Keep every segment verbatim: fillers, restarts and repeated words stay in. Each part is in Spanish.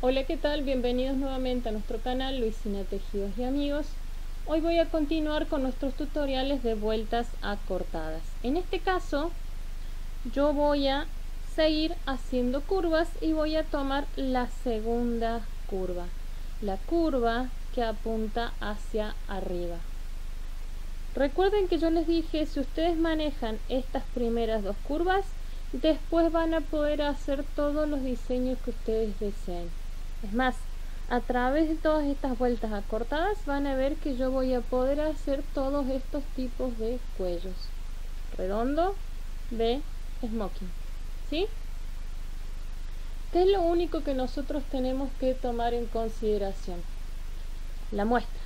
Hola, ¿qué tal? Bienvenidos nuevamente a nuestro canal Luisina Tejidos y Amigos. Hoy voy a continuar con nuestros tutoriales de vueltas acortadas. En este caso, yo voy a seguir haciendo curvas y voy a tomar la segunda curva, la curva que apunta hacia arriba. Recuerden que yo les dije, si ustedes manejan estas primeras dos curvas, después van a poder hacer todos los diseños que ustedes deseen. Es más, a través de todas estas vueltas acortadas van a ver que yo voy a poder hacer todos estos tipos de cuellos. Redondo, de smoking. ¿Sí? ¿Qué es lo único que nosotros tenemos que tomar en consideración? La muestra.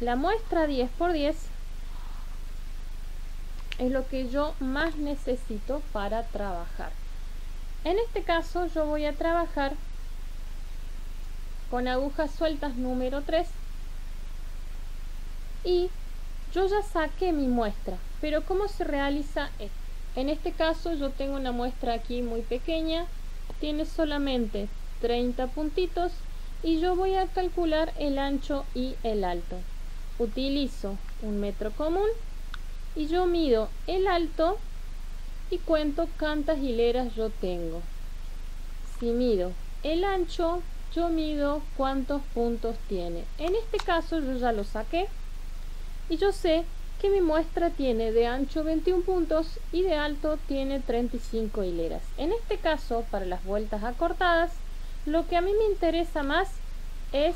La muestra diez por diez es lo que yo más necesito para trabajar. En este caso yo voy a trabajar con agujas sueltas número tres y yo ya saqué mi muestra, pero ¿cómo se realiza esto? En este caso yo tengo una muestra aquí muy pequeña, tiene solamente treinta puntitos y yo voy a calcular el ancho y el alto. Utilizo un metro común y yo mido el alto y cuento cuántas hileras yo tengo. Si mido el ancho, yo mido cuántos puntos tiene. En este caso yo ya lo saqué y yo sé que mi muestra tiene de ancho veintiún puntos y de alto tiene treinta y cinco hileras. En este caso, para las vueltas acortadas, lo que a mí me interesa más es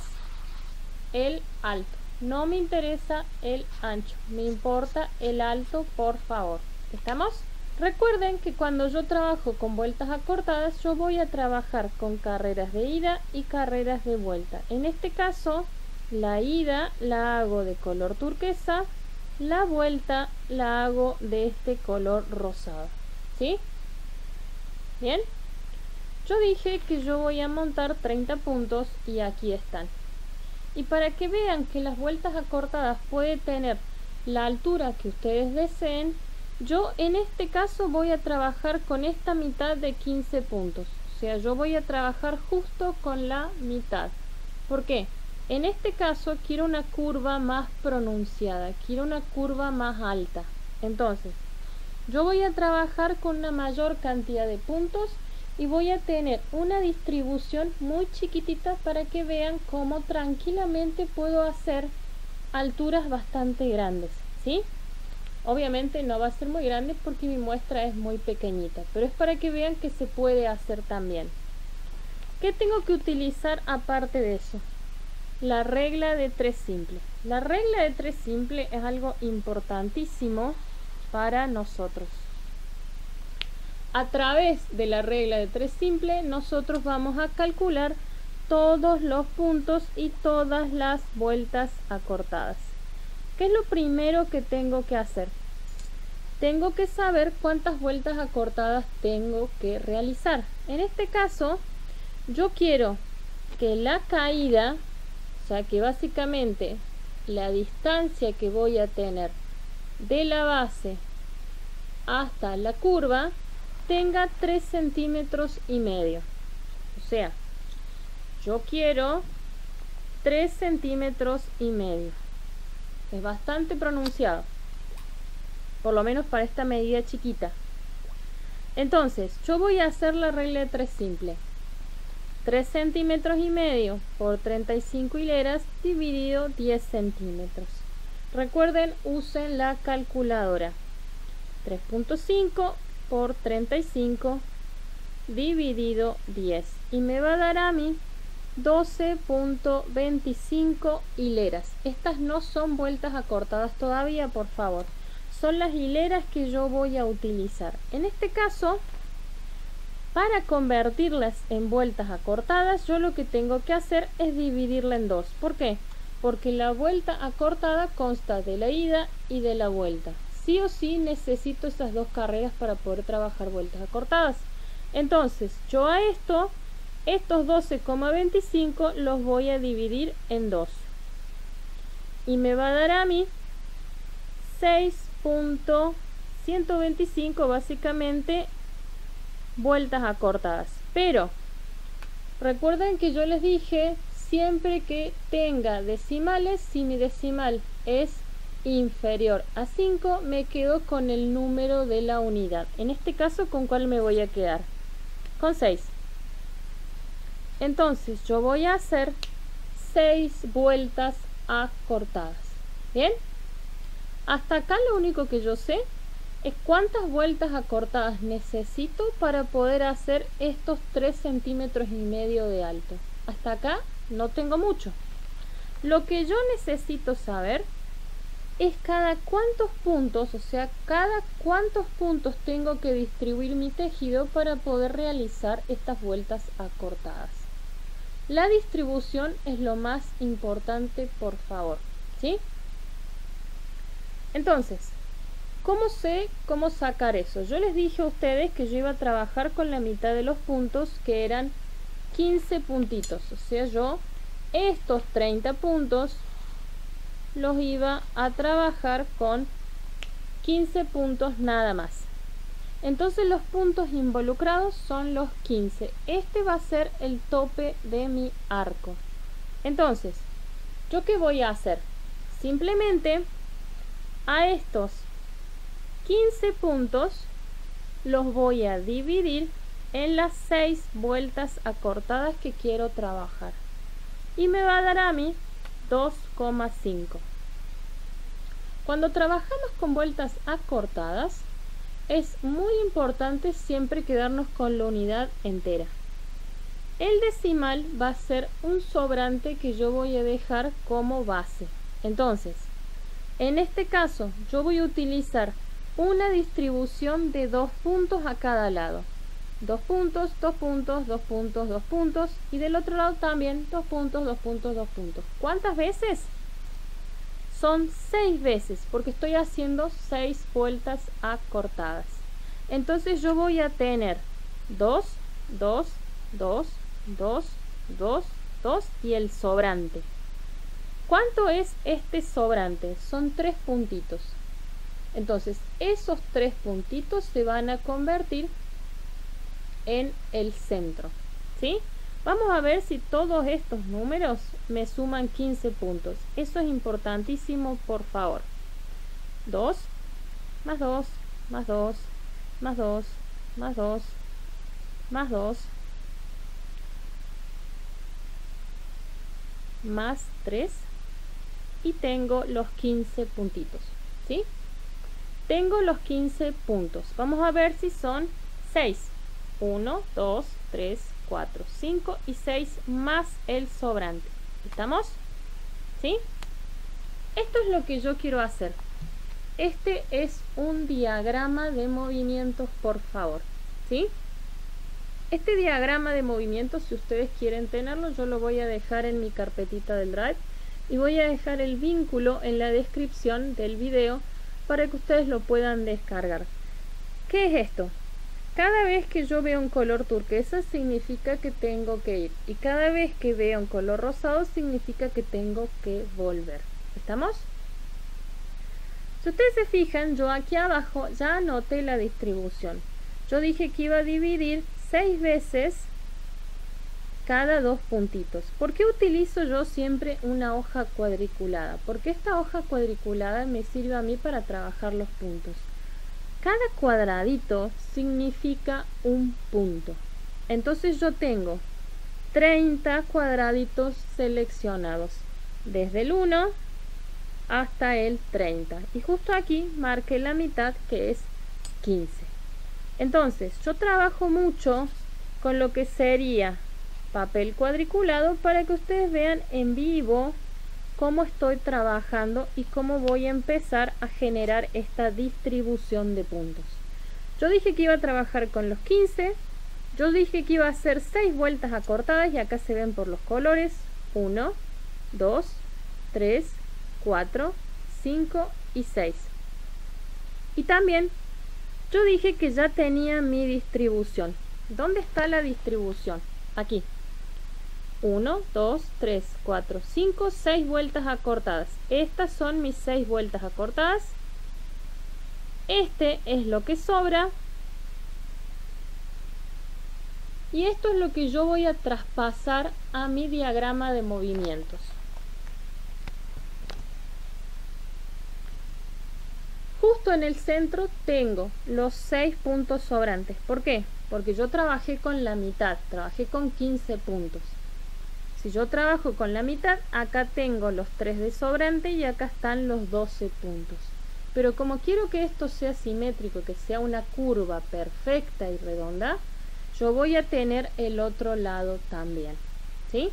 el alto. No me interesa el ancho, me importa el alto, por favor. ¿Estamos? Recuerden que cuando yo trabajo con vueltas acortadas, yo voy a trabajar con carreras de ida y carreras de vuelta. En este caso, la ida la hago de color turquesa, la vuelta la hago de este color rosado. ¿Sí? ¿Bien? Yo dije que yo voy a montar treinta puntos y aquí están. Y para que vean que las vueltas acortadas pueden tener la altura que ustedes deseen, yo en este caso voy a trabajar con esta mitad de quince puntos. O sea, yo voy a trabajar justo con la mitad. ¿Por qué? En este caso quiero una curva más pronunciada, quiero una curva más alta. Entonces, yo voy a trabajar con una mayor cantidad de puntos y voy a tener una distribución muy chiquitita para que vean cómo tranquilamente puedo hacer alturas bastante grandes, ¿sí? Obviamente no va a ser muy grande porque mi muestra es muy pequeñita, pero es para que vean que se puede hacer también. ¿Qué tengo que utilizar aparte de eso? La regla de tres simple. La regla de tres simple es algo importantísimo para nosotros. A través de la regla de tres simple, nosotros vamos a calcular todos los puntos y todas las vueltas acortadas. ¿Qué es lo primero que tengo que hacer? Tengo que saber cuántas vueltas acortadas tengo que realizar. En este caso, yo quiero que la caída, o sea que básicamente la distancia que voy a tener de la base hasta la curva, tenga tres centímetros y medio. O sea, yo quiero tres centímetros y medio. Es bastante pronunciado, por lo menos para esta medida chiquita. Entonces, yo voy a hacer la regla de tres simple. tres centímetros y medio por treinta y cinco hileras dividido diez centímetros. Recuerden, usen la calculadora. tres punto cinco por treinta y cinco dividido diez y me va a dar a mí doce punto veinticinco hileras. Estas no son vueltas acortadas todavía, por favor, son las hileras que yo voy a utilizar. En este caso, para convertirlas en vueltas acortadas, yo lo que tengo que hacer es dividirla en dos. ¿Por qué? Porque la vuelta acortada consta de la ida y de la vuelta. Sí o sí necesito esas dos carreras para poder trabajar vueltas acortadas. Entonces, yo a esto, estos doce punto veinticinco los voy a dividir en dos. Y me va a dar a mí seis punto ciento veinticinco básicamente vueltas acortadas. Pero recuerden que yo les dije siempre que tenga decimales, si mi decimal es inferior a cinco, me quedo con el número de la unidad. En este caso, ¿con cuál me voy a quedar? Con seis. Entonces yo voy a hacer seis vueltas a cortadas. ¿Bien? Hasta acá lo único que yo sé es cuántas vueltas a cortadas necesito para poder hacer estos tres centímetros y medio de alto. Hasta acá no tengo mucho. Lo que yo necesito saber es cada cuántos puntos, o sea, cada cuántos puntos tengo que distribuir mi tejido para poder realizar estas vueltas a cortadas. La distribución es lo más importante, por favor, ¿sí? Entonces, ¿cómo sé cómo sacar eso? Yo les dije a ustedes que yo iba a trabajar con la mitad de los puntos, que eran quince puntitos. O sea, yo estos treinta puntos los iba a trabajar con quince puntos nada más. Entonces los puntos involucrados son los quince. Este va a ser el tope de mi arco. Entonces, ¿yo qué voy a hacer? Simplemente a estos quince puntos los voy a dividir en las seis vueltas acortadas que quiero trabajar. Y me va a dar a mí dos coma cinco. Cuando trabajamos con vueltas acortadas, es muy importante siempre quedarnos con la unidad entera. El decimal va a ser un sobrante que yo voy a dejar como base. Entonces, en este caso, yo voy a utilizar una distribución de dos puntos a cada lado. Dos puntos, dos puntos, dos puntos, dos puntos. Y del otro lado también dos puntos, dos puntos, dos puntos. ¿Cuántas veces? Son seis veces, porque estoy haciendo seis vueltas acortadas. Entonces yo voy a tener dos, dos, dos, dos, dos, dos y el sobrante. ¿Cuánto es este sobrante? Son tres puntitos. Entonces esos tres puntitos se van a convertir en el centro, ¿sí? Vamos a ver si todos estos números me suman quince puntos. Eso es importantísimo, por favor. dos, más dos, más dos, más dos, más dos, más dos, más tres. Y tengo los quince puntitos, ¿sí? Tengo los quince puntos. Vamos a ver si son seis. uno, dos, tres, cuatro, cinco y seis más el sobrante. ¿Estamos? ¿Sí? Esto es lo que yo quiero hacer. Este es un diagrama de movimientos, por favor, ¿sí? Este diagrama de movimientos, si ustedes quieren tenerlo, yo lo voy a dejar en mi carpetita del Drive y voy a dejar el vínculo en la descripción del video para que ustedes lo puedan descargar. ¿Qué es esto? Cada vez que yo veo un color turquesa significa que tengo que ir, y cada vez que veo un color rosado significa que tengo que volver. ¿Estamos? Si ustedes se fijan, yo aquí abajo ya anoté la distribución. Yo dije que iba a dividir seis veces cada dos puntitos. ¿Por qué utilizo yo siempre una hoja cuadriculada? Porque esta hoja cuadriculada me sirve a mí para trabajar los puntos. Cada cuadradito significa un punto. Entonces yo tengo treinta cuadraditos seleccionados, desde el uno hasta el treinta. Y justo aquí marqué la mitad, que es quince. Entonces yo trabajo mucho con lo que sería papel cuadriculado para que ustedes vean en vivo cómo estoy trabajando y cómo voy a empezar a generar esta distribución de puntos. Yo dije que iba a trabajar con los quince, yo dije que iba a hacer seis vueltas acortadas y acá se ven por los colores. uno, dos, tres, cuatro, cinco y seis. Y también yo dije que ya tenía mi distribución. ¿Dónde está la distribución? Aquí. uno, dos, tres, cuatro, cinco, seis vueltas acortadas. Estas son mis seis vueltas acortadas. Este es lo que sobra. y esto es lo que yo voy a traspasar a mi diagrama de movimientos. Justo en el centro tengo los seis puntos sobrantes. ¿Por qué? Porque yo trabajé con la mitad, trabajé con quince puntos. Si yo trabajo con la mitad, acá tengo los tres de sobrante y acá están los doce puntos. Pero como quiero que esto sea simétrico, que sea una curva perfecta y redonda, yo voy a tener el otro lado también, ¿sí?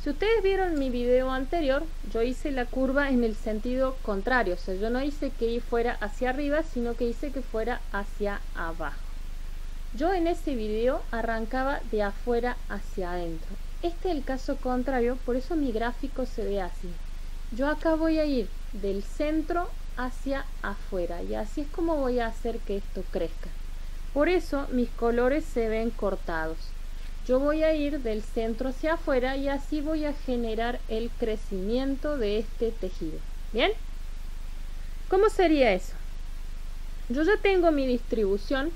Si ustedes vieron mi video anterior, yo hice la curva en el sentido contrario. O sea, yo no hice que fuera hacia arriba, sino que hice que fuera hacia abajo. Yo en ese video arrancaba de afuera hacia adentro. Este es el caso contrario, por eso mi gráfico se ve así. Yo acá voy a ir del centro hacia afuera y así es como voy a hacer que esto crezca. Por eso mis colores se ven cortados. Yo voy a ir del centro hacia afuera y así voy a generar el crecimiento de este tejido. ¿Bien? ¿Cómo sería eso? Yo ya tengo mi distribución.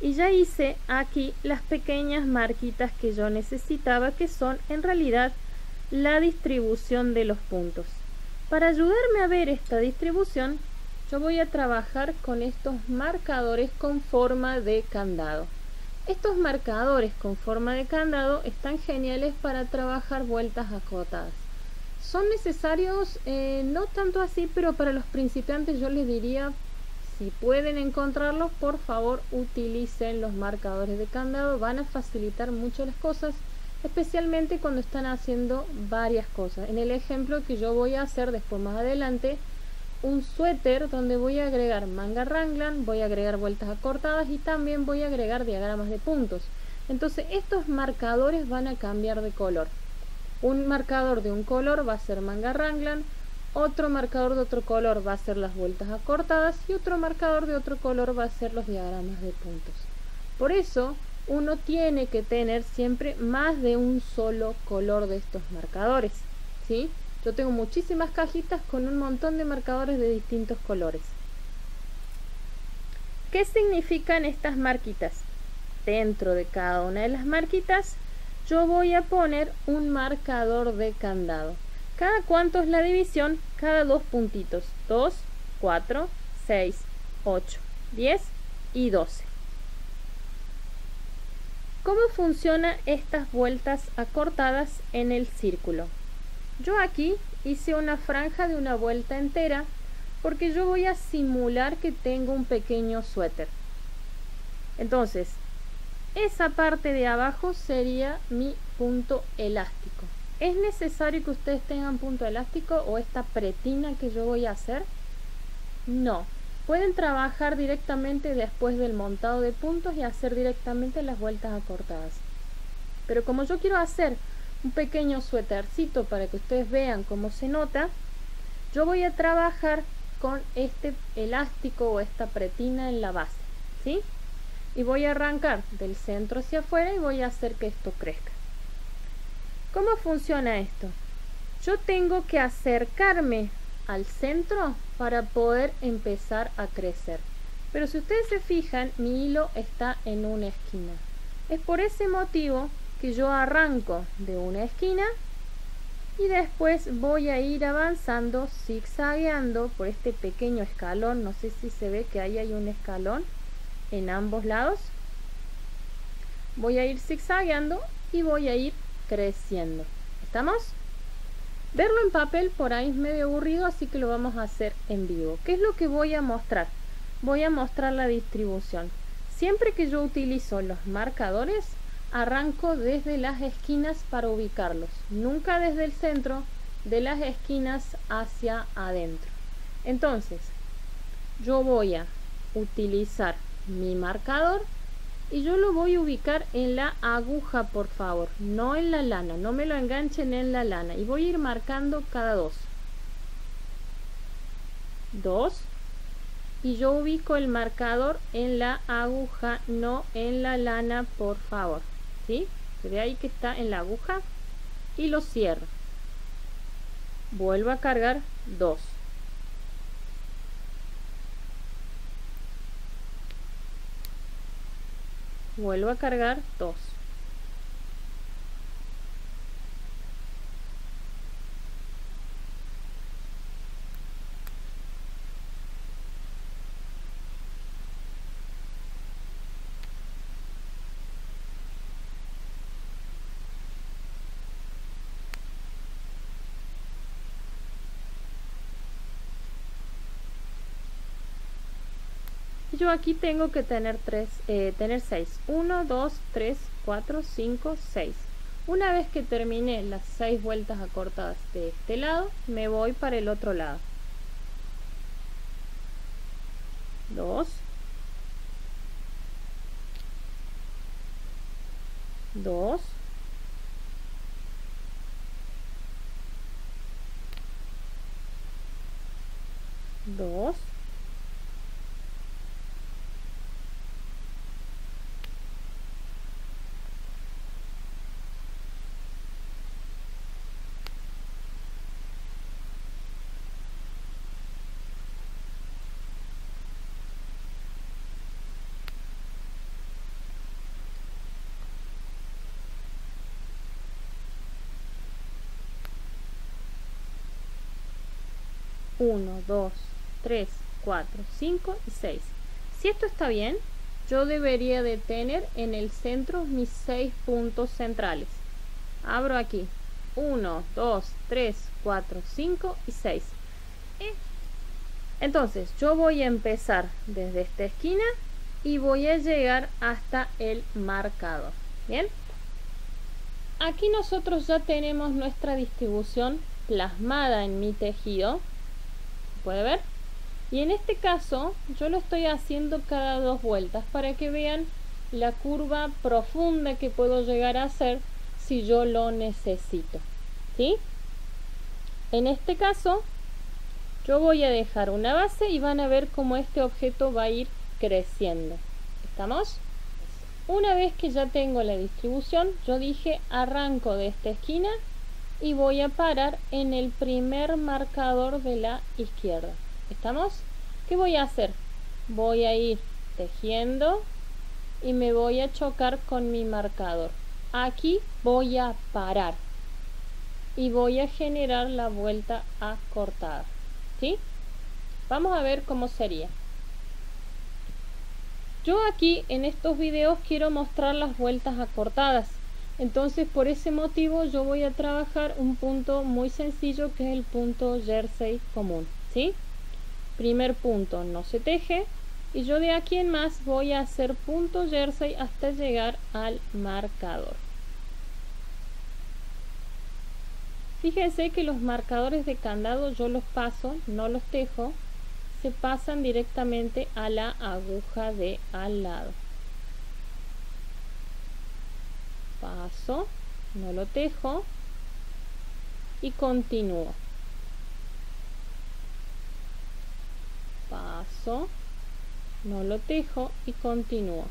Y ya hice aquí las pequeñas marquitas que yo necesitaba, que son en realidad la distribución de los puntos. Para ayudarme a ver esta distribución, yo voy a trabajar con estos marcadores con forma de candado. Estos marcadores con forma de candado están geniales para trabajar vueltas acotadas. Son necesarios, eh, no tanto así, pero para los principiantes yo les diría... Si pueden encontrarlos, por favor utilicen los marcadores de candado, van a facilitar mucho las cosas, especialmente cuando están haciendo varias cosas. En el ejemplo que yo voy a hacer después más adelante, un suéter donde voy a agregar manga ranglan, voy a agregar vueltas acortadas y también voy a agregar diagramas de puntos. Entonces estos marcadores van a cambiar de color. Un marcador de un color va a ser manga ranglan, otro marcador de otro color va a ser las vueltas acortadas y otro marcador de otro color va a ser los diagramas de puntos. Por eso uno tiene que tener siempre más de un solo color de estos marcadores, ¿sí? Yo tengo muchísimas cajitas con un montón de marcadores de distintos colores. ¿Qué significan estas marquitas? Dentro de cada una de las marquitas yo voy a poner un marcador de candado. ¿Cada cuánto es la división? Cada dos puntitos. dos, cuatro, seis, ocho, diez y doce. ¿Cómo funcionan estas vueltas acortadas en el círculo? Yo aquí hice una franja de una vuelta entera porque yo voy a simular que tengo un pequeño suéter. Entonces, esa parte de abajo sería mi punto elástico. ¿Es necesario que ustedes tengan punto elástico o esta pretina que yo voy a hacer? No. Pueden trabajar directamente después del montado de puntos y hacer directamente las vueltas acortadas. Pero como yo quiero hacer un pequeño suétercito para que ustedes vean cómo se nota, yo voy a trabajar con este elástico o esta pretina en la base, ¿sí? Y voy a arrancar del centro hacia afuera y voy a hacer que esto crezca. ¿Cómo funciona esto? Yo tengo que acercarme al centro para poder empezar a crecer. Pero si ustedes se fijan, mi hilo está en una esquina. Es por ese motivo que yo arranco de una esquina y después voy a ir avanzando, zigzagueando por este pequeño escalón. No sé si se ve que ahí hay un escalón en ambos lados. Voy a ir zigzagueando y voy a ir creciendo. ¿Estamos? Verlo en papel por ahí es medio aburrido, así que lo vamos a hacer en vivo. ¿Qué es lo que voy a mostrar? Voy a mostrar la distribución. Siempre que yo utilizo los marcadores, arranco desde las esquinas para ubicarlos. Nunca desde el centro, de las esquinas hacia adentro. Entonces, yo voy a utilizar mi marcador y yo lo voy a ubicar en la aguja, por favor, no en la lana, no me lo enganchen en la lana. Y voy a ir marcando cada dos. Dos. Y yo ubico el marcador en la aguja, no en la lana, por favor. ¿Sí? Se ve ahí que está en la aguja. Y lo cierro. Vuelvo a cargar dos. vuelvo a cargar dos. Yo aquí tengo que tener tres, eh, tener seis. uno, dos, tres, cuatro, cinco, seis. Una vez que termine las seis vueltas acortadas de este lado, me voy para el otro lado. dos, dos, dos. uno, dos, tres, cuatro, cinco y seis. Si esto está bien, yo debería de tener en el centro mis seis puntos centrales. Abro aquí. uno, dos, tres, cuatro, cinco y seis. Entonces, yo voy a empezar desde esta esquina y voy a llegar hasta el marcador. Bien. Aquí nosotros ya tenemos nuestra distribución plasmada en mi tejido. Puede ver, y en este caso yo lo estoy haciendo cada dos vueltas para que vean la curva profunda que puedo llegar a hacer si yo lo necesito, ¿sí? En este caso yo voy a dejar una base y van a ver cómo este objeto va a ir creciendo. ¿Estamos? Una vez que ya tengo la distribución, yo dije arranco de esta esquina y voy a parar en el primer marcador de la izquierda. ¿Estamos? ¿Qué voy a hacer? Voy a ir tejiendo y me voy a chocar con mi marcador. Aquí voy a parar y voy a generar la vuelta acortada, ¿sí? Vamos a ver cómo sería. Yo aquí en estos videos quiero mostrar las vueltas acortadas. Entonces, por ese motivo, yo voy a trabajar un punto muy sencillo que es el punto jersey común, ¿sí? Primer punto no se teje y yo de aquí en más voy a hacer punto jersey hasta llegar al marcador. Fíjense que los marcadores de candado yo los paso, no los tejo, se pasan directamente a la aguja de al lado. Paso, no lo tejo y continúo. Paso, no lo tejo y continúo.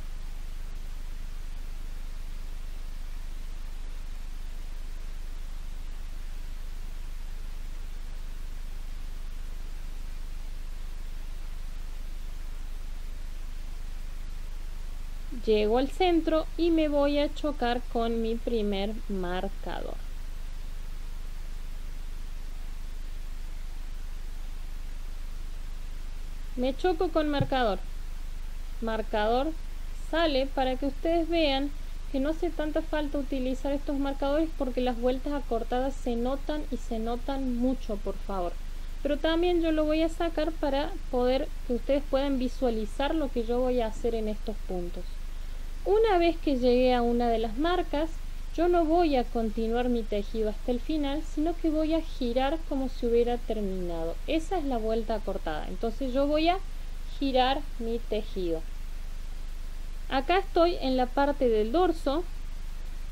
Llego al centro y me voy a chocar con mi primer marcador. Me choco con marcador. Marcador sale para que ustedes vean que no hace tanta falta utilizar estos marcadores porque las vueltas acortadas se notan y se notan mucho, por favor. Pero también yo lo voy a sacar para poder que ustedes puedan visualizar lo que yo voy a hacer en estos puntos. Una vez que llegué a una de las marcas, yo no voy a continuar mi tejido hasta el final, sino que voy a girar como si hubiera terminado. Esa es la vuelta acortada. Entonces yo voy a girar mi tejido. Acá estoy en la parte del dorso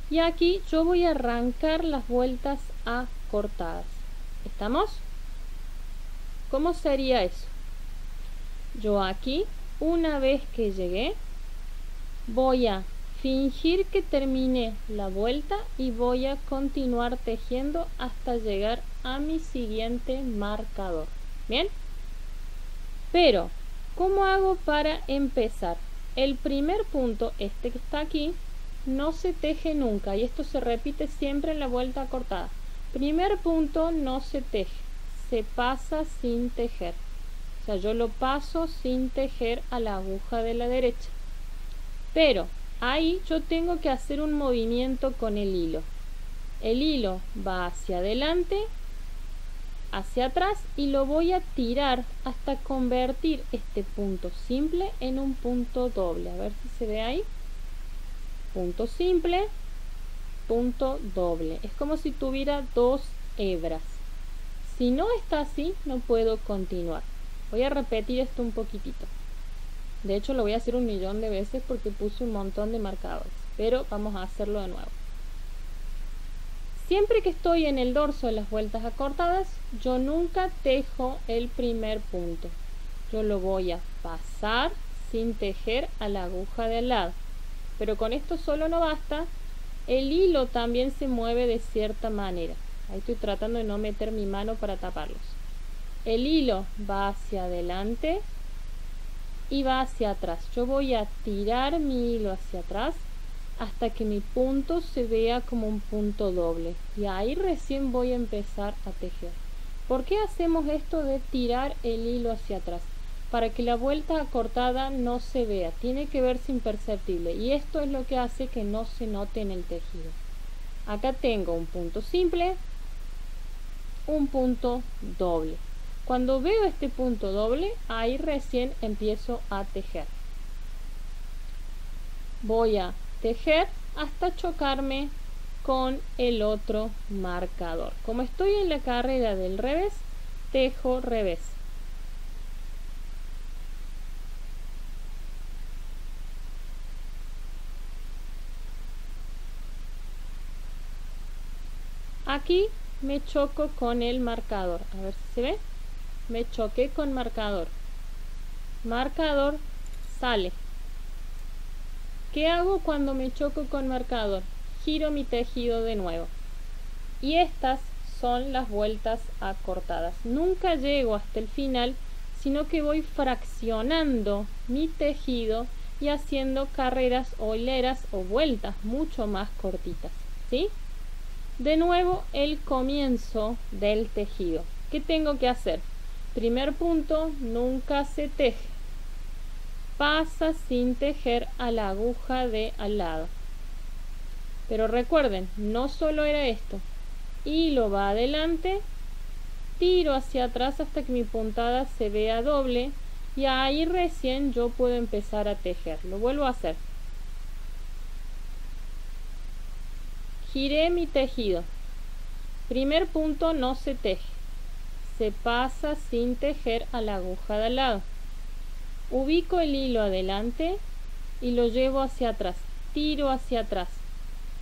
y aquí yo voy a arrancar las vueltas acortadas. ¿Estamos? ¿Cómo sería eso? Yo aquí, una vez que llegué, voy a fingir que terminé la vuelta y voy a continuar tejiendo hasta llegar a mi siguiente marcador. ¿Bien? Pero, ¿cómo hago para empezar? El primer punto, este que está aquí, no se teje nunca, y esto se repite siempre en la vuelta cortada. Primer punto, no se teje, se pasa sin tejer. O sea, yo lo paso sin tejer a la aguja de la derecha. Pero ahí yo tengo que hacer un movimiento con el hilo. El hilo va hacia adelante, hacia atrás, y lo voy a tirar hasta convertir este punto simple en un punto doble. A ver si se ve ahí. Punto simple, punto doble. Es como si tuviera dos hebras. Si no está así, no puedo continuar. Voy a repetir esto un poquitito. De hecho, lo voy a hacer un millón de veces porque puse un montón de marcadores. Pero vamos a hacerlo de nuevo. Siempre que estoy en el dorso de las vueltas acortadas, yo nunca tejo el primer punto. Yo lo voy a pasar sin tejer a la aguja de al lado. Pero con esto solo no basta. El hilo también se mueve de cierta manera. Ahí estoy tratando de no meter mi mano para taparlos. El hilo va hacia adelante y va hacia atrás. Yo voy a tirar mi hilo hacia atrás hasta que mi punto se vea como un punto doble. Y ahí recién voy a empezar a tejer. ¿Por qué hacemos esto de tirar el hilo hacia atrás? Para que la vuelta acortada no se vea. Tiene que verse imperceptible. Y esto es lo que hace que no se note en el tejido. Acá tengo un punto simple, un punto doble. Cuando veo este punto doble, ahí recién empiezo a tejer. Voy a tejer hasta chocarme con el otro marcador. Como estoy en la carrera del revés, tejo revés. Aquí me choco con el marcador. A ver si se ve. Me choqué con marcador. Marcador, sale. ¿Qué hago cuando me choco con marcador? Giro mi tejido de nuevo. Y estas son las vueltas acortadas. Nunca llego hasta el final, sino que voy fraccionando mi tejido y haciendo carreras o hileras o vueltas mucho más cortitas, ¿sí? De nuevo, el comienzo del tejido. ¿Qué tengo que hacer? Primer punto, nunca se teje. Pasa sin tejer a la aguja de al lado. Pero recuerden, no solo era esto. Hilo va adelante, tiro hacia atrás hasta que mi puntada se vea doble y ahí recién yo puedo empezar a tejer. Lo vuelvo a hacer. Giré mi tejido. Primer punto, no se teje. Se pasa sin tejer a la aguja de al lado. Ubico el hilo adelante y lo llevo hacia atrás, tiro hacia atrás.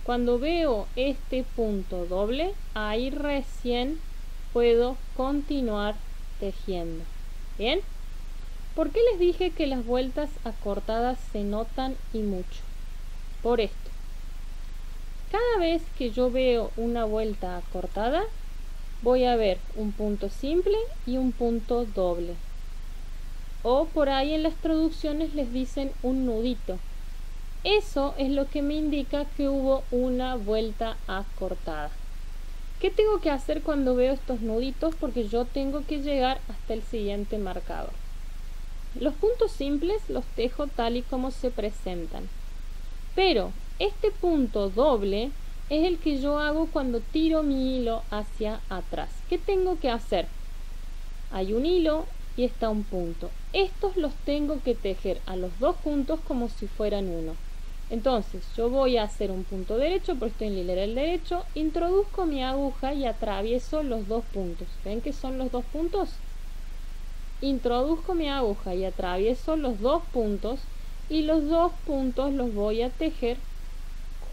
Cuando veo este punto doble, ahí recién puedo continuar tejiendo. ¿Bien? ¿Por qué les dije que las vueltas acortadas se notan y mucho? Por esto. Cada vez que yo veo una vuelta acortada, voy a ver un punto simple y un punto doble. O por ahí en las traducciones les dicen un nudito. Eso es lo que me indica que hubo una vuelta acortada. ¿Qué tengo que hacer cuando veo estos nuditos? Porque yo tengo que llegar hasta el siguiente marcador. Los puntos simples los tejo tal y como se presentan. Pero este punto doble es el que yo hago cuando tiro mi hilo hacia atrás. ¿Qué tengo que hacer? Hay un hilo y está un punto. Estos los tengo que tejer a los dos juntos como si fueran uno. Entonces yo voy a hacer un punto derecho porque estoy en la hilera del derecho, introduzco mi aguja y atravieso los dos puntos. ¿Ven que son los dos puntos? Introduzco mi aguja y atravieso los dos puntos y los dos puntos los voy a tejer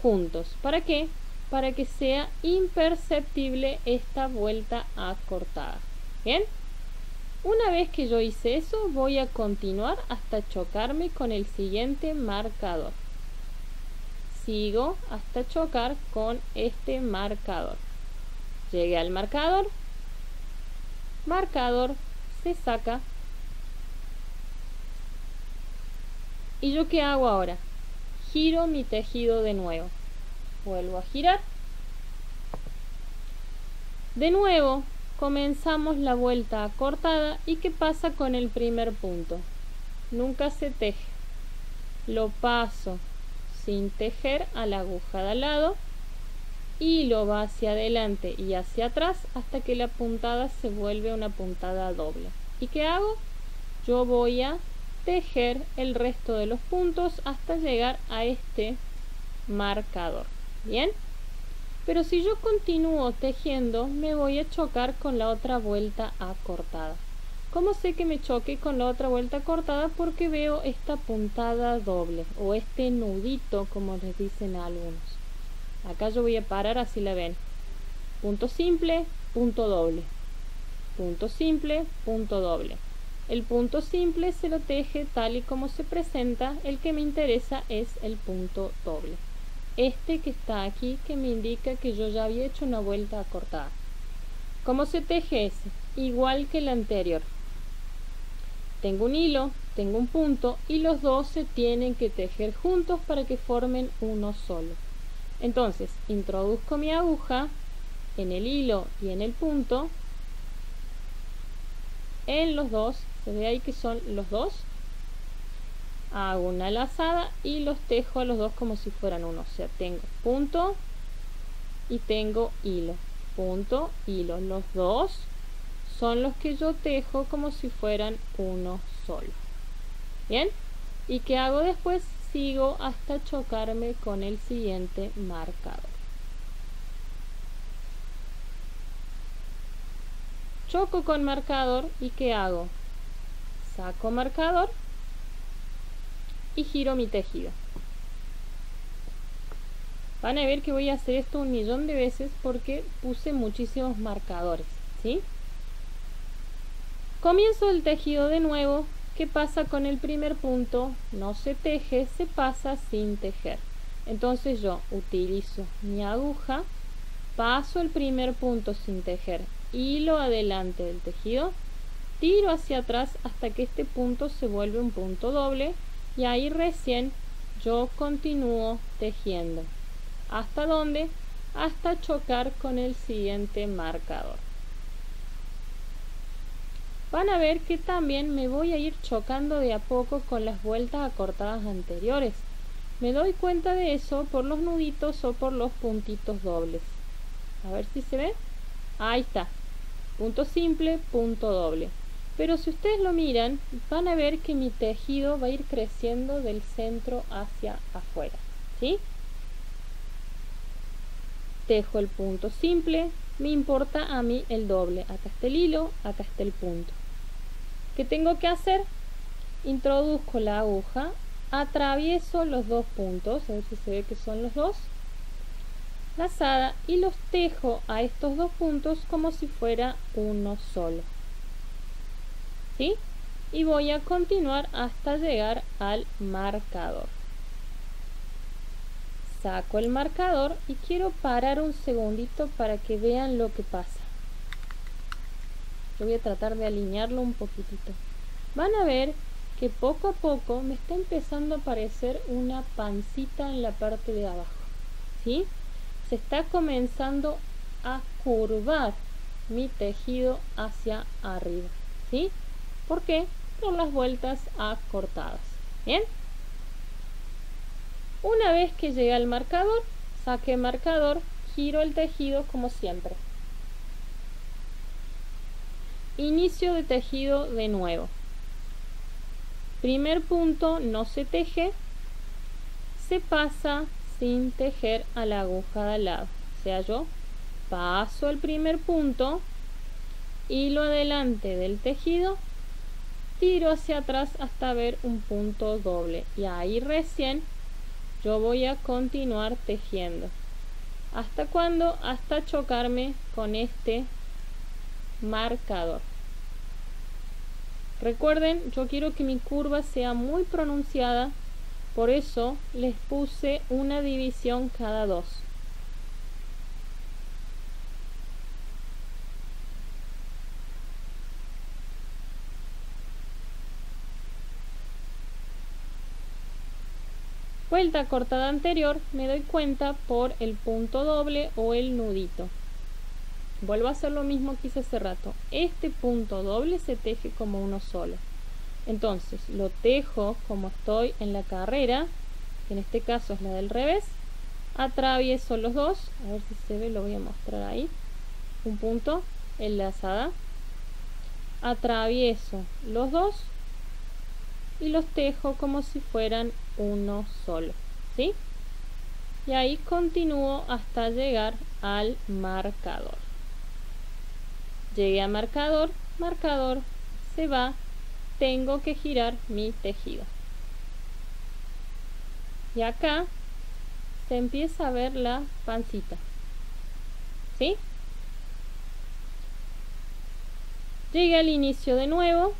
juntos. ¿Para qué? Para que sea imperceptible esta vuelta acortada. ¿Bien? Una vez que yo hice eso, voy a continuar hasta chocarme con el siguiente marcador. Sigo hasta chocar con este marcador. Llegué al marcador. Marcador, se saca. ¿Y yo qué hago ahora? Giro mi tejido de nuevo. Vuelvo a girar. De nuevo comenzamos la vuelta acortada. ¿Y qué pasa con el primer punto? Nunca se teje. Lo paso sin tejer a la aguja de al lado. Hilo va hacia adelante y hacia atrás hasta que la puntada se vuelve una puntada doble. ¿Y qué hago? Yo voy a tejer el resto de los puntos hasta llegar a este marcador. ¿Bien? Pero si yo continúo tejiendo, me voy a chocar con la otra vuelta acortada. ¿Cómo sé que me choque con la otra vuelta acortada? Porque veo esta puntada doble o este nudito, como les dicen a algunos. Acá yo voy a parar, así la ven. Punto simple, punto doble. Punto simple, punto doble. El punto simple se lo teje tal y como se presenta. El que me interesa es el punto doble. Este que está aquí, que me indica que yo ya había hecho una vuelta acortada. ¿Cómo se teje ese? Igual que el anterior. Tengo un hilo, tengo un punto y los dos se tienen que tejer juntos para que formen uno solo. Entonces, introduzco mi aguja en el hilo y en el punto, en los dos, se ve ahí que son los dos, hago una lazada y los tejo a los dos como si fueran uno, o sea, tengo punto y tengo hilo, punto, hilo, los dos son los que yo tejo como si fueran uno solo. ¿Bien? ¿Y qué hago después? Sigo hasta chocarme con el siguiente marcador. Choco con marcador y ¿qué hago? Saco marcador y giro mi tejido. Van a ver que voy a hacer esto un millón de veces porque puse muchísimos marcadores, ¿sí? Comienzo el tejido de nuevo. ¿Qué pasa con el primer punto? No se teje, se pasa sin tejer. Entonces yo utilizo mi aguja, paso el primer punto sin tejer, hilo adelante del tejido, tiro hacia atrás hasta que este punto se vuelve un punto doble y ahí recién yo continúo tejiendo. ¿Hasta dónde? Hasta chocar con el siguiente marcador. Van a ver que también me voy a ir chocando de a poco con las vueltas acortadas anteriores. Me doy cuenta de eso por los nuditos o por los puntitos dobles. A ver si se ve. Ahí está. Punto simple, punto doble. Pero si ustedes lo miran, van a ver que mi tejido va a ir creciendo del centro hacia afuera. ¿Sí? Tejo el punto simple. Me importa a mí el doble. Acá está el hilo, acá está el punto. ¿Qué tengo que hacer? Introduzco la aguja, atravieso los dos puntos, a ver si se ve que son los dos, lazada, y los tejo a estos dos puntos como si fuera uno solo. ¿Sí? Y voy a continuar hasta llegar al marcador. Saco el marcador y quiero parar un segundito para que vean lo que pasa. Yo voy a tratar de alinearlo un poquitito. Van a ver que poco a poco me está empezando a aparecer una pancita en la parte de abajo. ¿Sí? Se está comenzando a curvar mi tejido hacia arriba. ¿Sí? ¿Por qué? Por las vueltas acortadas. ¿Bien? Una vez que llegué al marcador, saqué marcador, giro el tejido como siempre. Inicio de tejido de nuevo. Primer punto, no se teje, se pasa sin tejer a la aguja de al lado. O sea, yo paso el primer punto, hilo adelante del tejido, tiro hacia atrás hasta ver un punto doble y ahí recién yo voy a continuar tejiendo. ¿Hasta cuándo? Hasta chocarme con este marcador. Recuerden, yo quiero que mi curva sea muy pronunciada, por eso les puse una división cada dos. vuelta cortada anterior me doy cuenta por el punto doble o el nudito. Vuelvo a hacer lo mismo que hice hace rato. Este punto doble se teje como uno solo. Entonces lo tejo como estoy en la carrera, que en este caso es la del revés. Atravieso los dos, a ver si se ve, lo voy a mostrar ahí. Un punto, enlazada. Atravieso los dos y los tejo como si fueran uno solo, ¿sí? Y ahí continúo hasta llegar al marcador. Llegué a marcador, marcador, se va, tengo que girar mi tejido. Y acá se empieza a ver la pancita, ¿sí? Llegué al inicio de nuevo.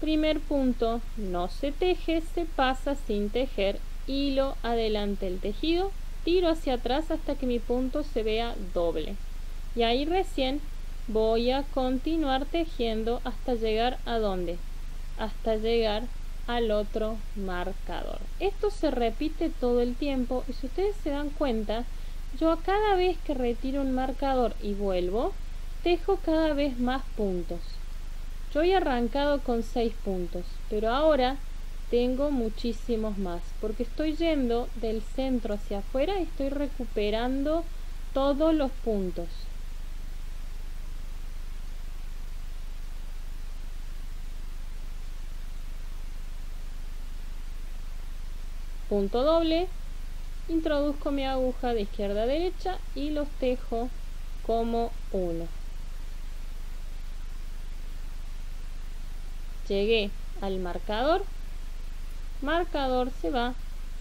Primer punto, no se teje, se pasa sin tejer, hilo adelante el tejido, tiro hacia atrás hasta que mi punto se vea doble. Y ahí recién voy a continuar tejiendo hasta llegar a dónde, hasta llegar al otro marcador. Esto se repite todo el tiempo y si ustedes se dan cuenta, yo a cada vez que retiro un marcador y vuelvo, tejo cada vez más puntos. Yo he arrancado con seis puntos, pero ahora tengo muchísimos más, porque estoy yendo del centro hacia afuera y estoy recuperando todos los puntos. Punto doble, introduzco mi aguja de izquierda a derecha y los tejo como uno. Llegué al marcador, marcador se va,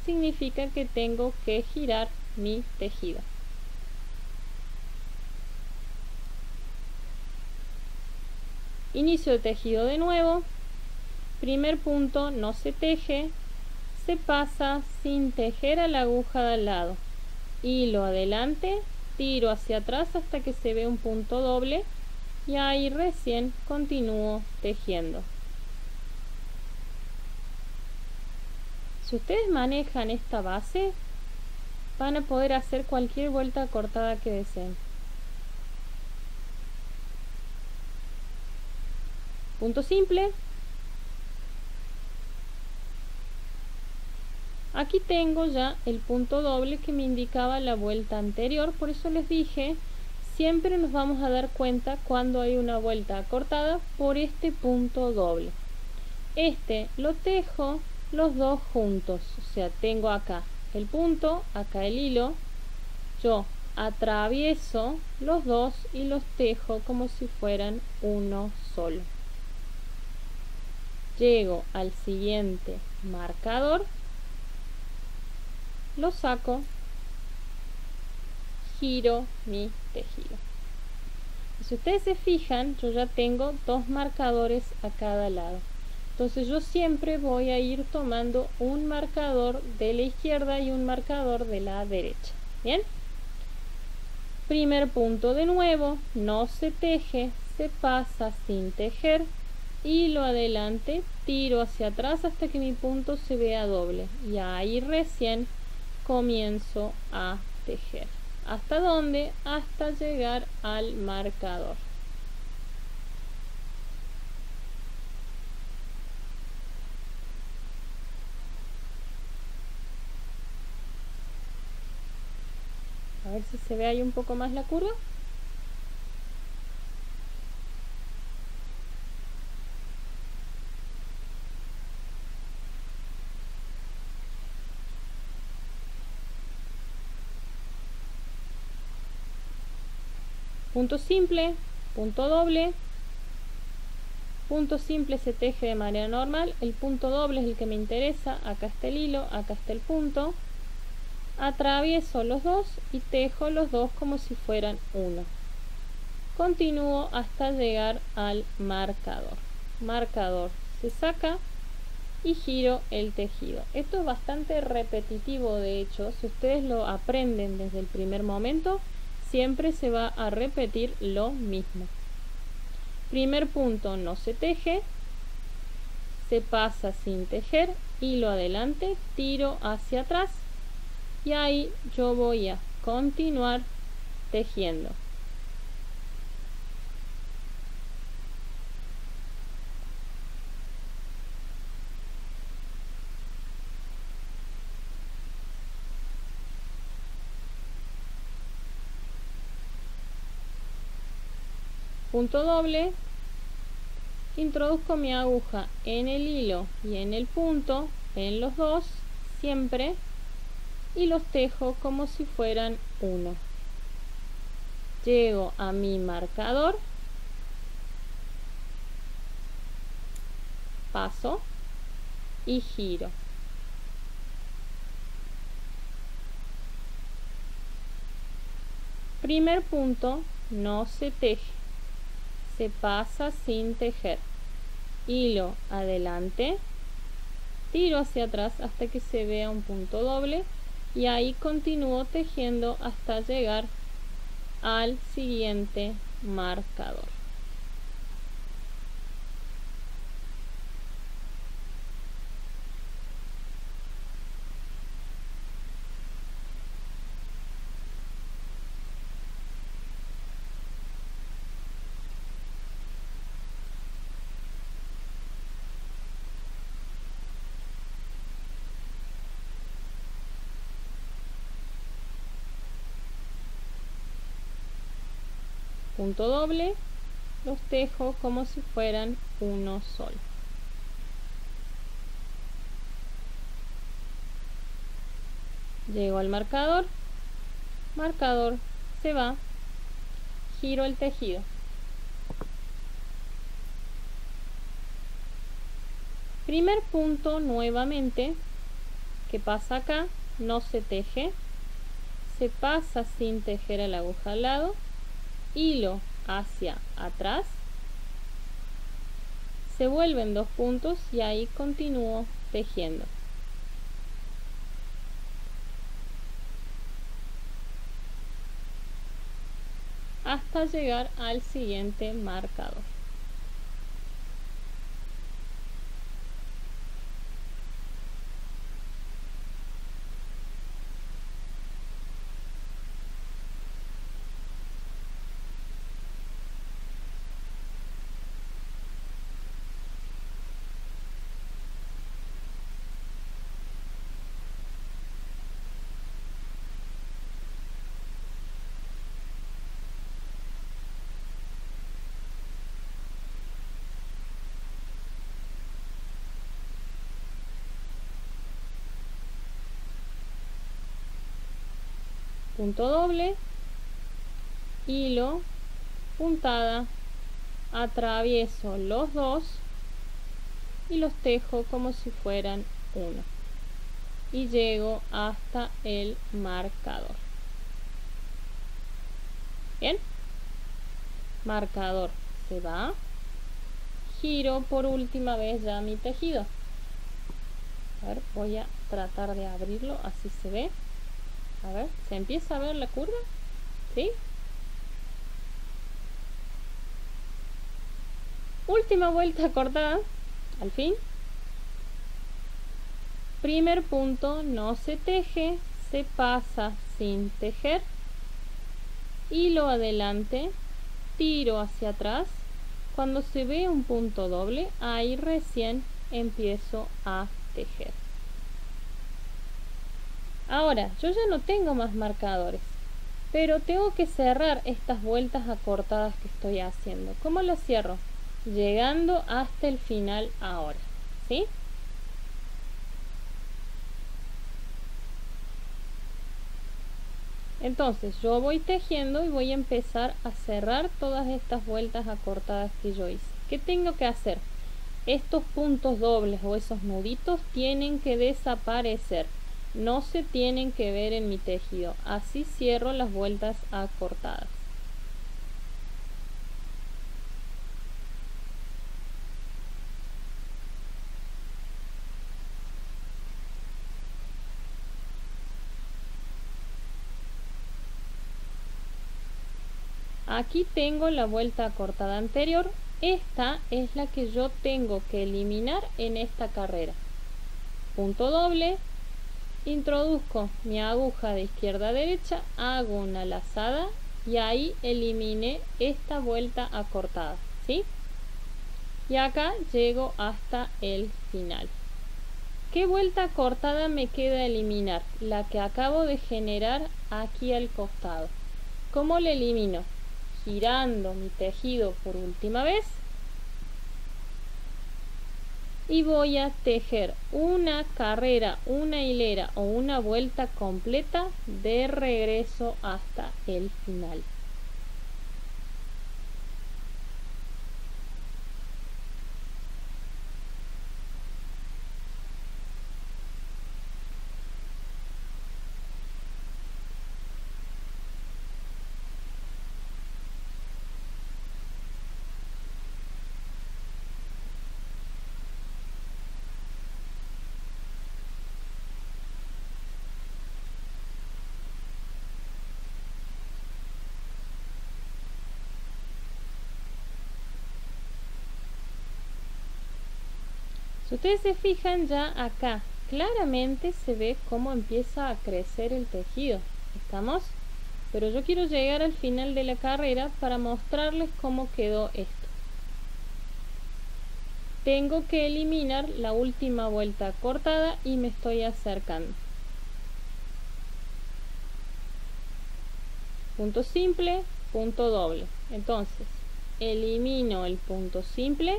significa que tengo que girar mi tejido. Inicio de tejido de nuevo, primer punto no se teje, se pasa sin tejer a la aguja de al lado, hilo adelante, tiro hacia atrás hasta que se ve un punto doble y ahí recién continúo tejiendo. Si ustedes manejan esta base, van a poder hacer cualquier vuelta cortada que deseen. Punto simple. Aquí tengo ya el punto doble que me indicaba la vuelta anterior, por eso les dije, siempre nos vamos a dar cuenta cuando hay una vuelta cortada por este punto doble. Este lo tejo los dos juntos, o sea, tengo acá el punto, acá el hilo, yo atravieso los dos y los tejo como si fueran uno solo. Llego al siguiente marcador, lo saco, giro mi tejido. Si ustedes se fijan, yo ya tengo dos marcadores a cada lado. Entonces yo siempre voy a ir tomando un marcador de la izquierda y un marcador de la derecha. ¿Bien? Primer punto de nuevo, no se teje, se pasa sin tejer, hilo adelante, tiro hacia atrás hasta que mi punto se vea doble. Y ahí recién comienzo a tejer. ¿Hasta dónde? Hasta llegar al marcador. A ver si se ve ahí un poco más la curva. Punto simple, punto doble. Punto simple se teje de manera normal. El punto doble es el que me interesa. Acá está el hilo, acá está el punto. Atravieso los dos y tejo los dos como si fueran uno. Continúo hasta llegar al marcador. Marcador se saca y giro el tejido. Esto es bastante repetitivo, de hecho, si ustedes lo aprenden desde el primer momento, siempre se va a repetir lo mismo. Primer punto no se teje, se pasa sin tejer, hilo adelante, tiro hacia atrás y ahí yo voy a continuar tejiendo. Punto doble, introduzco mi aguja en el hilo y en el punto, en los dos siempre, y los tejo como si fueran uno. Llego a mi marcador, paso y giro. Primer punto, no se teje. Se pasa sin tejer, hilo adelante, tiro hacia atrás hasta que se vea un punto doble y ahí continúo tejiendo hasta llegar al siguiente marcador. Punto doble, los tejo como si fueran uno solo. Llego al marcador, marcador se va, giro el tejido. Primer punto nuevamente, que pasa acá, no se teje, se pasa sin tejer a la aguja al lado, hilo hacia atrás, se vuelven dos puntos y ahí continúo tejiendo. Hasta llegar al siguiente marcador. Punto doble, hilo, puntada, atravieso los dos y los tejo como si fueran uno y llego hasta el marcador. Bien, marcador se va, giro por última vez ya mi tejido. A ver, voy a tratar de abrirlo, así se ve. A ver, ¿se empieza a ver la curva? ¿Sí? Última vuelta cortada, al fin. Primer punto, no se teje, se pasa sin tejer. Hilo adelante, tiro hacia atrás. Cuando se ve un punto doble, ahí recién empiezo a tejer. Ahora, yo ya no tengo más marcadores, pero tengo que cerrar estas vueltas acortadas que estoy haciendo. ¿Cómo lo cierro? Llegando hasta el final ahora, ¿sí? Entonces, yo voy tejiendo y voy a empezar a cerrar todas estas vueltas acortadas que yo hice. ¿Qué tengo que hacer? Estos puntos dobles o esos nuditos tienen que desaparecer. No se tienen que ver en mi tejido, así cierro las vueltas acortadas. Aquí tengo la vuelta acortada anterior Esta es la que yo tengo que eliminar en esta carrera. Punto doble, introduzco mi aguja de izquierda a derecha, hago una lazada y ahí eliminé esta vuelta acortada, ¿sí? Y acá llego hasta el final. ¿Qué vuelta acortada me queda eliminar? La que acabo de generar aquí al costado. ¿Cómo la elimino? Girando mi tejido por última vez y voy a tejer una carrera, una hilera o una vuelta completa de regreso hasta el final. Si ustedes se fijan, ya acá claramente se ve cómo empieza a crecer el tejido. ¿Estamos? Pero yo quiero llegar al final de la carrera para mostrarles cómo quedó esto. Tengo que eliminar la última vuelta cortada y me estoy acercando. Punto simple, punto doble. Entonces, elimino el punto simple.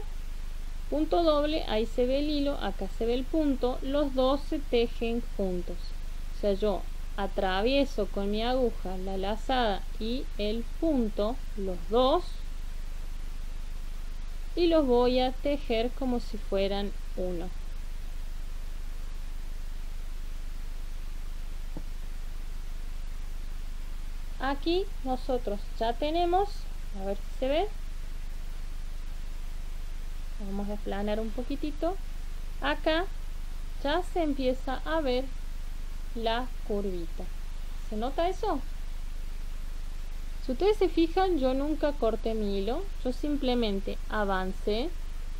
Punto doble, ahí se ve el hilo, acá se ve el punto, los dos se tejen juntos. O sea, yo atravieso con mi aguja la lazada y el punto, los dos, y los voy a tejer como si fueran uno. Aquí nosotros ya tenemos, a ver si se ve. Vamos a aplanar un poquitito. Acá ya se empieza a ver la curvita. ¿Se nota eso? Si ustedes se fijan, yo nunca corté mi hilo. Yo simplemente avancé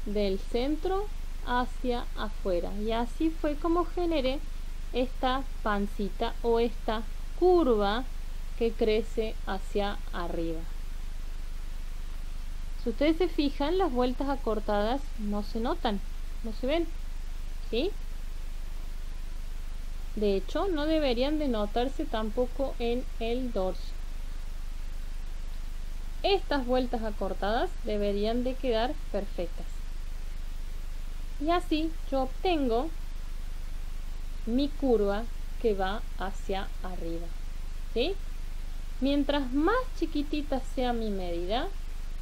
del centro hacia afuera. Y así fue como generé esta pancita o esta curva que crece hacia arriba. Si ustedes se fijan, las vueltas acortadas no se notan, no se ven, ¿sí? De hecho, no deberían de notarse tampoco en el dorso. Estas vueltas acortadas deberían de quedar perfectas. Y así yo obtengo mi curva que va hacia arriba, ¿sí? Mientras más chiquitita sea mi medida,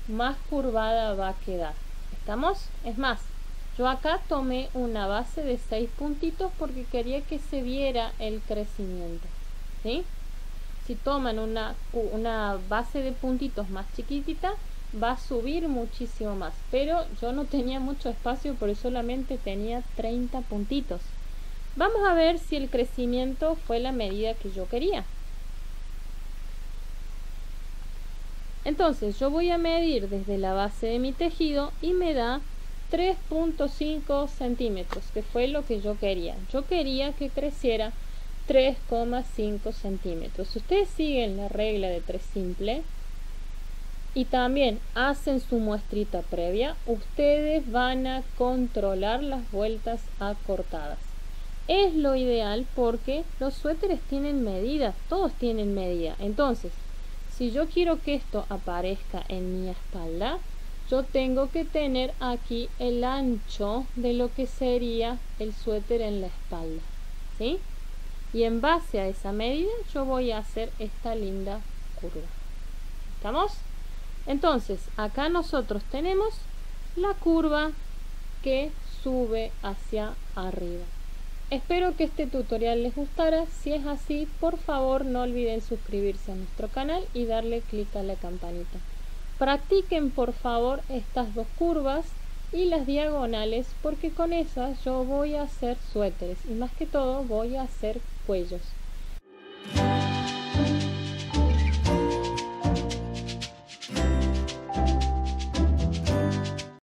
más curvada va a quedar. ¿Estamos? Es más, yo acá tomé una base de seis puntitos porque quería que se viera el crecimiento, ¿sí? Si toman una, una base de puntitos más chiquitita, va a subir muchísimo más, pero yo no tenía mucho espacio, por eso solamente tenía treinta puntitos. Vamos a ver si el crecimiento fue la medida que yo quería. Entonces yo voy a medir desde la base de mi tejido y me da tres punto cinco centímetros, que fue lo que yo quería. Yo quería que creciera tres coma cinco centímetros. Si ustedes siguen la regla de tres simple y también hacen su muestrita previa, ustedes van a controlar las vueltas acortadas. Es lo ideal porque los suéteres tienen medidas, todos tienen medida. Entonces, si yo quiero que esto aparezca en mi espalda, yo tengo que tener aquí el ancho de lo que sería el suéter en la espalda, ¿sí? Y en base a esa medida yo voy a hacer esta linda curva. ¿Estamos? Entonces, acá nosotros tenemos la curva que sube hacia arriba. Espero que este tutorial les gustara. Si es así, por favor no olviden suscribirse a nuestro canal y darle clic a la campanita. Practiquen por favor estas dos curvas y las diagonales, porque con esas yo voy a hacer suéteres y más que todo voy a hacer cuellos.